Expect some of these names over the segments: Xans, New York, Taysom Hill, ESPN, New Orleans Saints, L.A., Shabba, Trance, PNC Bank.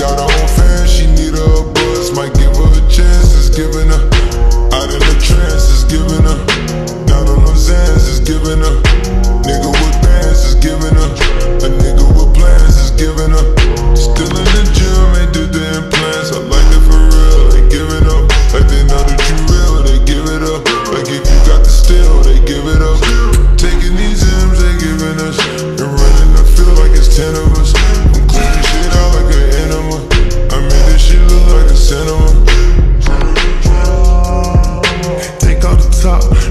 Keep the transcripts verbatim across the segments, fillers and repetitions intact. got her own fan, she need her a buzz. Might give her a chance, it's giving her. Out of the trance, it's giving her. Down on her Zans, it's giving her. Nigga with bands, it's giving her. A nigga with plans, it's giving her. Still in the gym, ain't did the implants. I like it for real, they giving up. Like they know that you real, they give it up. Like if you got the steal, they give it up. Taking these M's, they giving us. And running the field like it's ten of us.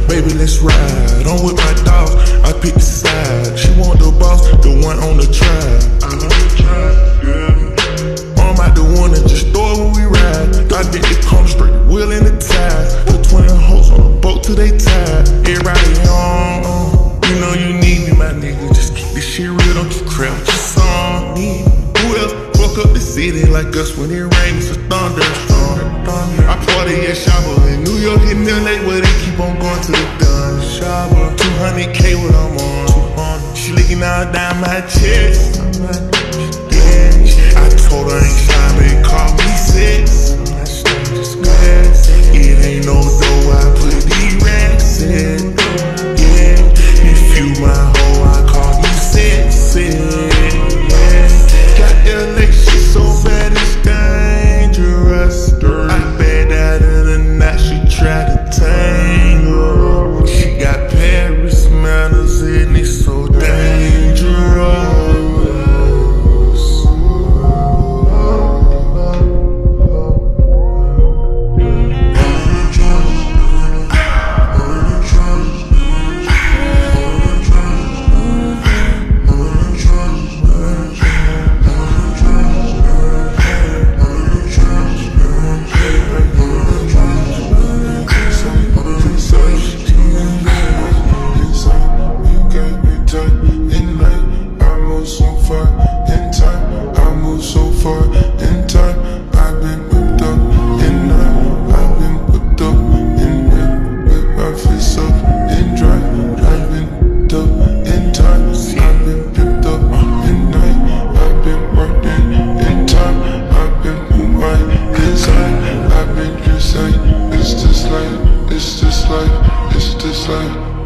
Baby, let's ride, on with my dog, I pick the side. She want the boss, the one on the tribe. I'm on the tribe, yeah. I'm out the one that just throw it when we ride. I did the come straight, wheel in the tide. Put twenty hoes on the boat till they tied. Everybody on, you know you need me, my nigga. Just keep this shit real, don't you crap your song. Who else fuck up the city like us when it rains? It's a thunderstorm. I party at Shabba in New York and L A where they keep on going to the dun. Shabba, two hundred K what I'm on. She licking all down my chest. Yeah. I told her I ain't shy, but it called me sis. Yeah. It ain't no dough, I put these racks in. Yeah, if you my hoe, I call you sis. Yeah, got L A, she so bad it's dangerous. It's just life, it's just life, it's just life.